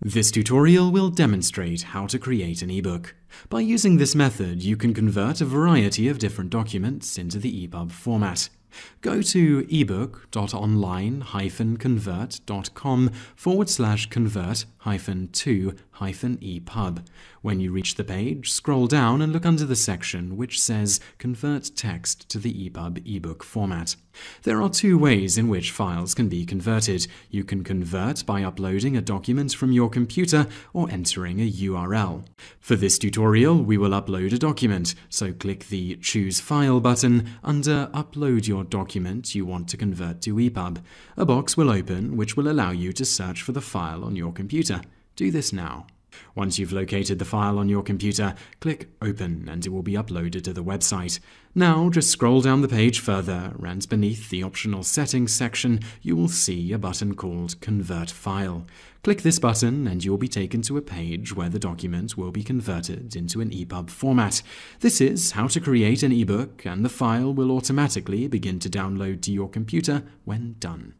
This tutorial will demonstrate how to create an ebook. By using this method, you can convert a variety of different documents into the EPUB format. Go to ebook.online-convert.com/convert-to-EPUB. When you reach the page, scroll down and look under the section which says Convert Text to the EPUB eBook format. There are two ways in which files can be converted. You can convert by uploading a document from your computer or entering a URL. For this tutorial, we will upload a document, so click the Choose File button under Upload Your Document You Want to Convert to EPUB. A box will open which will allow you to search for the file on your computer. Do this now. Once you've located the file on your computer, click Open and it will be uploaded to the website. Now just scroll down the page further, and beneath the optional settings section you will see a button called Convert File. Click this button and you will be taken to a page where the document will be converted into an EPUB format. This is how to create an ebook, and the file will automatically begin to download to your computer when done.